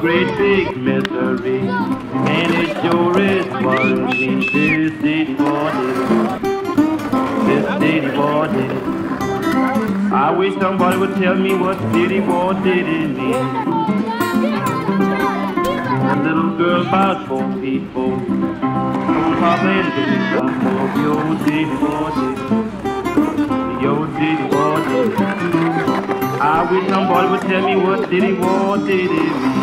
great big misery, and it sure is one thing to this city boy did. I wish somebody would tell me what city boy did it mean. A little girl about 4 feet full, on top of the old city boy did. The old city boy did. I wish somebody would tell me what city boy did it mean.